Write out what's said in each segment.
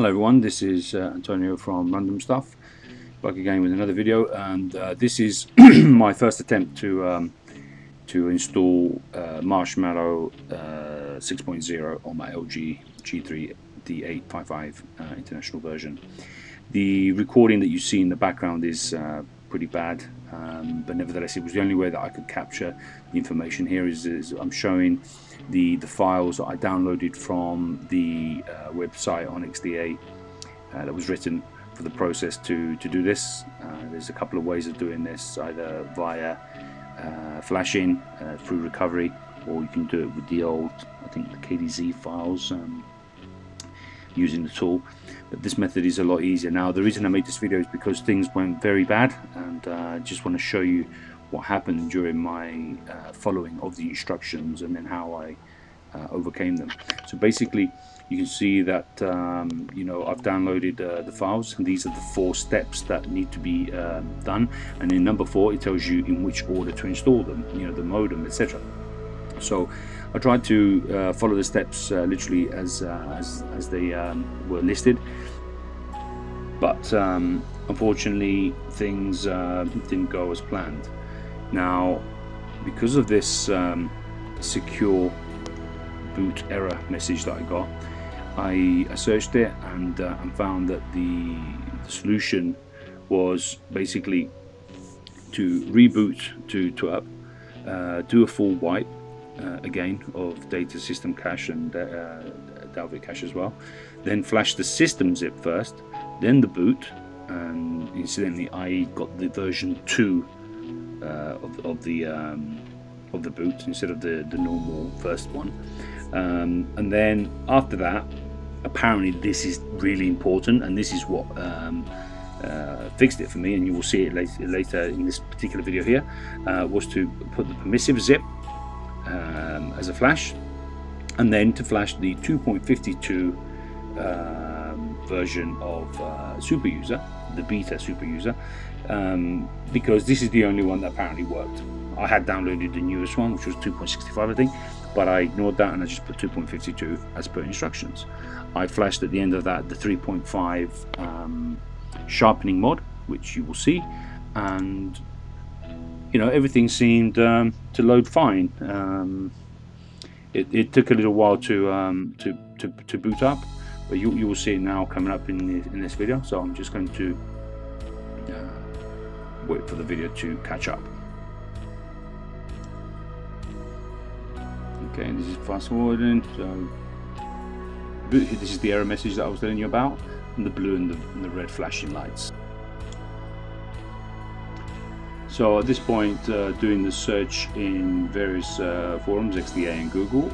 Hello everyone, this is Antonio from Random Stuff, back again with another video, and this is my first attempt to install Marshmallow 6.0 on my LG G3 D855 international version. The recording that you see in the background is pretty bad, but nevertheless it was the only way that I could capture the information here. Is I'm showing the files that I downloaded from the website on XDA that was written for the process to do this. There's a couple of ways of doing this, either via flashing through recovery, or you can do it with the old, I think, the KDZ files using the tool. But this method is a lot easier. Now, the reason I made this video is because things went very bad, and I just want to show you what happened during my following of the instructions and then how I overcame them. So basically, you can see that you know, I've downloaded the files, and these are the 4 steps that need to be done. And in number 4, it tells you in which order to install them, you know, the modem, etc. So I tried to follow the steps literally as they were listed, but unfortunately things didn't go as planned. Now, because of this secure boot error message that I got, I searched it and found that the solution was basically to reboot to up, do a full wipe again of data system cache and Dalvik cache as well, then flash the system zip first, then the boot, and incidentally I got the version 2 of the boot instead of the normal first one, and then after that, apparently this is really important, and this is what fixed it for me, and you will see it later in this particular video here, was to put the permissive zip as a flash, and then to flash the 2.52 version of SuperUser, the beta SuperUser, because this is the only one that apparently worked. I had downloaded the newest one, which was 2.65 I think, but I ignored that and I just put 2.52 as per instructions. I flashed at the end of that the 3.5 sharpening mod, which you will see, and you know, everything seemed to load fine. It took a little while to boot up, but you will see it now coming up in this video. So I'm just going to wait for the video to catch up. Okay, this is fast forwarding. So this is the error message that I was telling you about, and the blue and the red flashing lights. So at this point, doing the search in various forums, XDA and Google,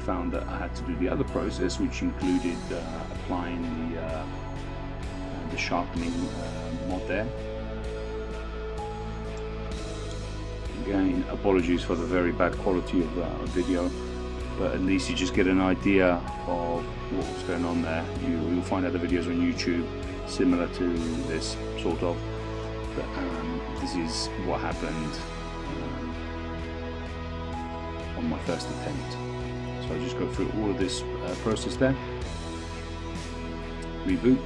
found that I had to do the other process, which included applying the sharpening mod there. Again, apologies for the very bad quality of that video, but at least you just get an idea of what's going on there. You'll find other videos on YouTube similar to this, sort of. But, this is what happened on my first attempt. So I just go through all of this process there. Reboot.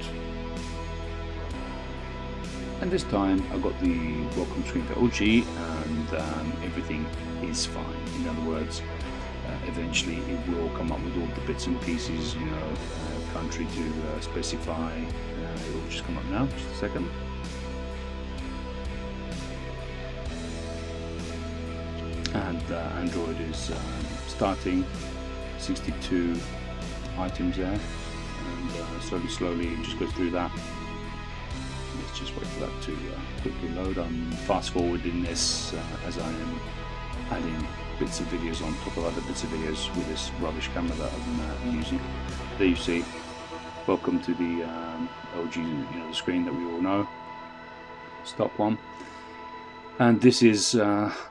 And this time I got the welcome screen for LG, and everything is fine. In other words, eventually it will come up with all the bits and pieces, you know, country to specify. It will just come up now, just a second. And Android is starting, 62 items there, and slowly just go through that. Let's just wait for that to quickly load. I'm fast forwarding this as I am adding bits of videos on top of other bits of videos with this rubbish camera that I've been using. There you see, welcome to the LG, you know, the screen that we all know. Stop one, and this is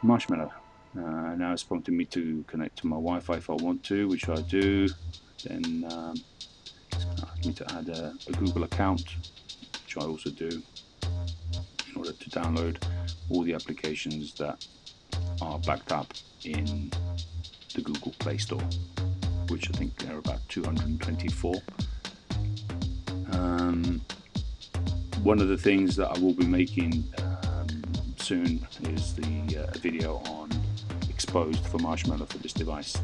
Marshmallow. Now it's prompting me to connect to my Wi-Fi if I want to, which I do. Then it's going to ask me to add a Google account, which I also do, in order to download all the applications that are backed up in the Google Play Store, which I think there are about 224. One of the things that I will be making soon is the video on Exposed for Marshmallow for this device.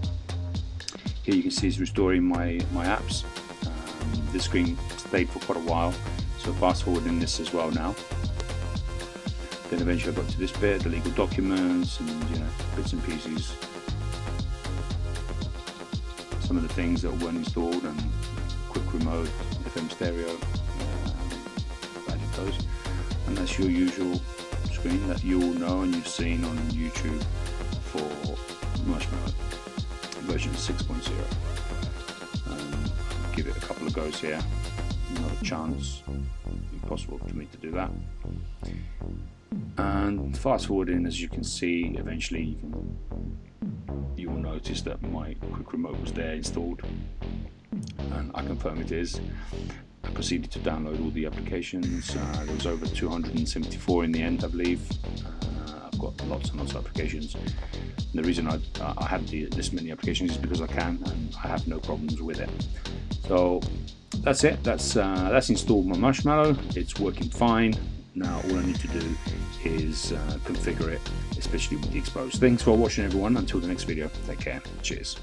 Here you can see it's restoring my apps. This screen stayed for quite a while, so fast forwarding this as well now. Then eventually I got to this bit, the legal documents and bits and pieces. Some of the things that weren't installed and quick remote, FM stereo, added those. And that's your usual screen that you all know and you've seen on YouTube for Marshmallow version 6.0. Give it a couple of goes here, not a chance, impossible for me to do that. And fast forwarding, as you can see, eventually you will notice that my quick remote was there installed, and I confirm it is. I proceeded to download all the applications. There was over 274 in the end, I believe. I've got lots and lots of applications. And the reason I have this many applications is because I can, and I have no problems with it. So that's it. That's installed my Marshmallow. It's working fine. Now all I need to do is configure it, especially with the Exposed. Thanks for watching, everyone. Until the next video, take care. Cheers.